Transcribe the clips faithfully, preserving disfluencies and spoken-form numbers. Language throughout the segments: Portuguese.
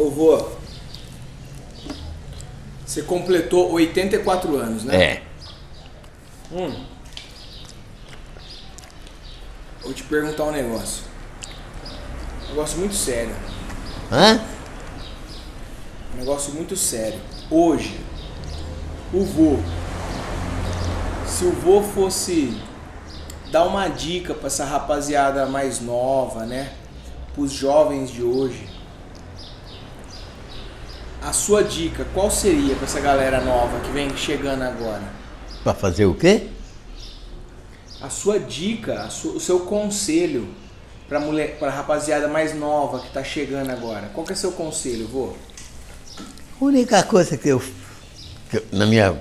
Ô, vô, você completou oitenta e quatro anos, né? É. Hum. Vou te perguntar um negócio. Um negócio muito sério. Hã? Um negócio muito sério. Hoje, o vô, se o vô fosse dar uma dica pra essa rapaziada mais nova, né? Pros jovens de hoje, a sua dica, qual seria pra essa galera nova que vem chegando agora? Pra fazer o quê? A sua dica, a sua, o seu conselho pra, mulher, pra rapaziada mais nova que tá chegando agora. Qual que é o seu conselho, vô? A única coisa que eu, que eu, na minha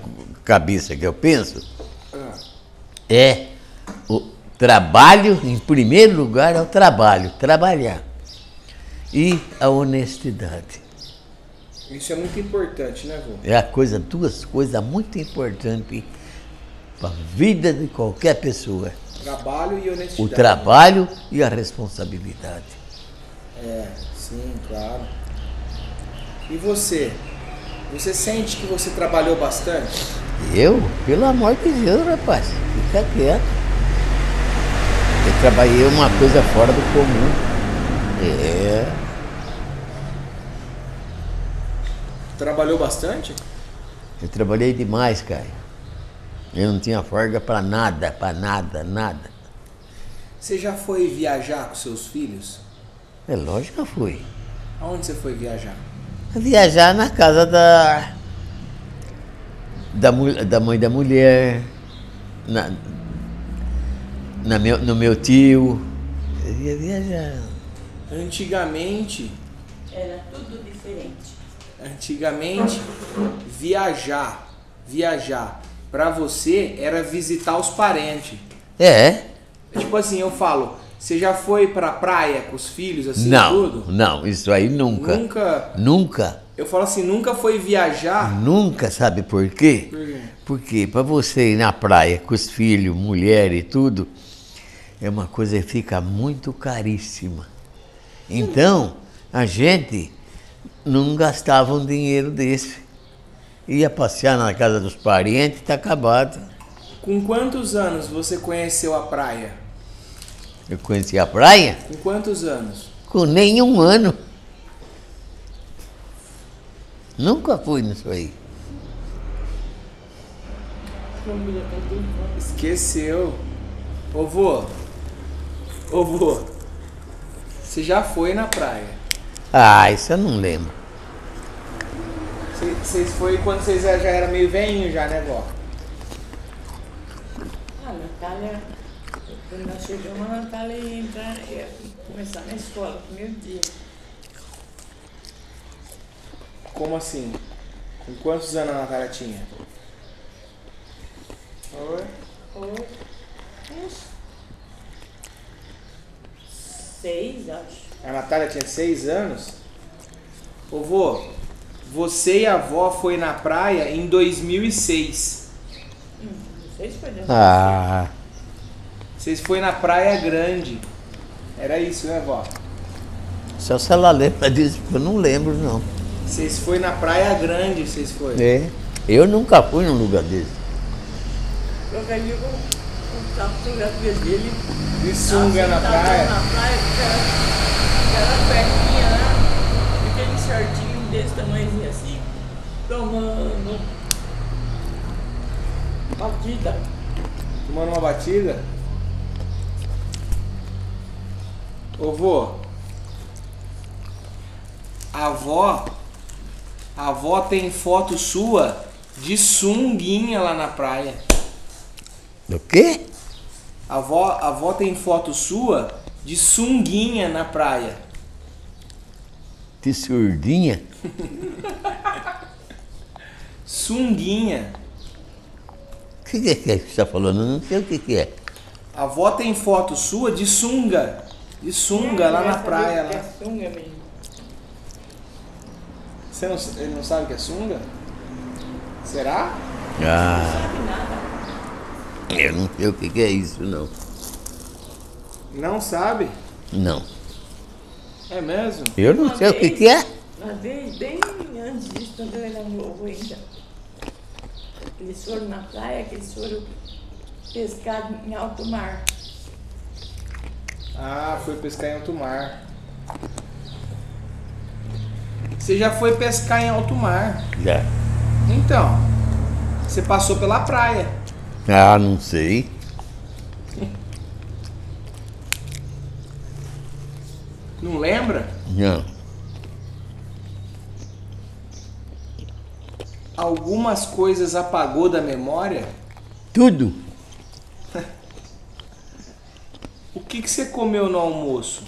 cabeça que eu penso, ah. é o trabalho, em primeiro lugar é o trabalho, trabalhar. E a honestidade. Isso é muito importante, né, vô? É a coisa, duas coisas muito importantes para a vida de qualquer pessoa. Trabalho e honestidade. O trabalho, né? E a responsabilidade. É, sim, claro. E você? Você sente que você trabalhou bastante? Eu? Pelo amor de Deus, rapaz. Fica quieto. Eu trabalhei uma coisa fora do comum. É... Trabalhou bastante? Eu trabalhei demais, cara. Eu não tinha folga pra nada, pra nada, nada. Você já foi viajar com seus filhos? É lógico que eu fui. Aonde você foi viajar? Viajar na casa da... Da, da mãe da mulher, na, na meu, no meu tio. Eu ia viajar. Antigamente... Era tudo diferente. Antigamente, viajar, viajar, pra você era visitar os parentes. É? Tipo assim, eu falo, você já foi pra praia com os filhos, assim, não, tudo? Não, isso aí nunca. Nunca? Nunca. Eu falo assim, nunca foi viajar? Nunca, sabe por quê? Por quê? Porque pra você ir na praia com os filhos, mulher e tudo, é uma coisa que fica muito caríssima. Então, a gente... não gastava um dinheiro desse. Ia passear na casa dos parentes e tá acabado. Com quantos anos você conheceu a praia? Eu conheci a praia? Com quantos anos? Com nenhum ano. Nunca fui nisso aí. Esqueceu. Ô vô, ô vô, você já foi na praia? Ah, isso eu não lembro. Vocês foi quando vocês já eram meio velhinho já, né, vó? A Natália, quando nós chegamos, a Natália ia entrar, ia começar na escola, primeiro dia. Como assim? Com quantos anos a Natália tinha? Oi? Oi. Isso. Seis, acho. A Natália tinha seis anos? Ô vô, você e a avó foi na praia em dois mil e seis. Hum, vocês foi dois mil e seis. Ah. Vocês foi na Praia Grande. Era isso, né, vó? Só se ela lembra disso, eu não lembro, não. Vocês foi na Praia Grande, vocês foi? É. Eu nunca fui num lugar desse. Eu ganhei um fotografia dele. De sunga na praia. Aquela perninha lá, aquele shortinho desse tamanhozinho assim, tomando batida. Tomando uma batida? Ô vô, a avó, a avó tem foto sua de sunguinha lá na praia. Do quê? A avó, a avó tem foto sua de sunguinha na praia. De surdinha? Sunguinha. O que é que você está falando? Não sei o que, que é. A avó tem foto sua de sunga. De sunga é, lá na praia. Lá. É sunga mesmo. Você não, ele não sabe o que é sunga? Será? Ah. Não sabe nada. Eu não sei o que, que é isso, não. Não sabe? Não. É mesmo? Eu não sei o que que é. Uma vez, bem antes disso, quando eu era novo ainda, eles foram na praia, que eles foram pescar em alto mar. Ah, foi pescar em alto mar. Você já foi pescar em alto mar? Já. Então, você passou pela praia. Ah, não sei. Não lembra? Não. Algumas coisas apagou da memória? Tudo. O que que você comeu no almoço?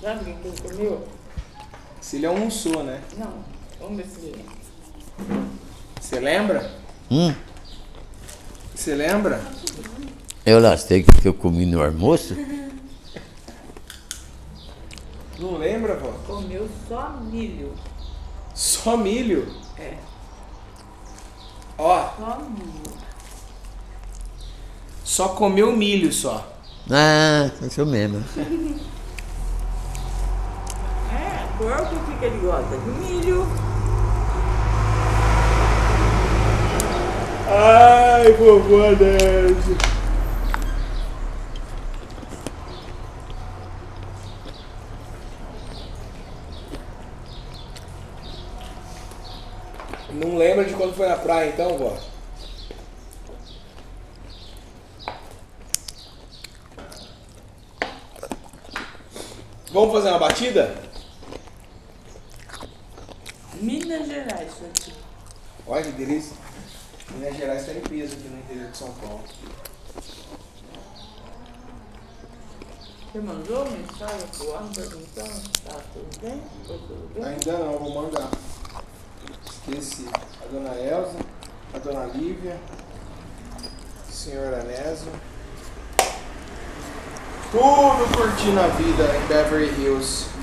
Sabe o que ele comeu? Se ele almoçou, né? Não, vamos ver se ele... Você lembra? Hum. Você lembra? Eu não sei o que eu comi no almoço. Não lembra, vó? Comeu só milho. Só milho? É. Ó. Só milho. Só comeu milho só. Ah, isso mesmo. É, porco que ele gosta de milho. Ai, vovô Anésio. Não lembra de quando foi na praia então, vó? Vamos fazer uma batida? Minas Gerais, isso aqui. Olha que delícia. Minas Gerais está em peso aqui no interior de São Paulo. Você mandou mensagem pro ar perguntando se tá tudo bem? Tá tudo bem? Ainda não, vou mandar. Esqueci. A dona Elza, a dona Lívia, o senhor Anésio. Tudo curtindo a vida em Beverly Hills.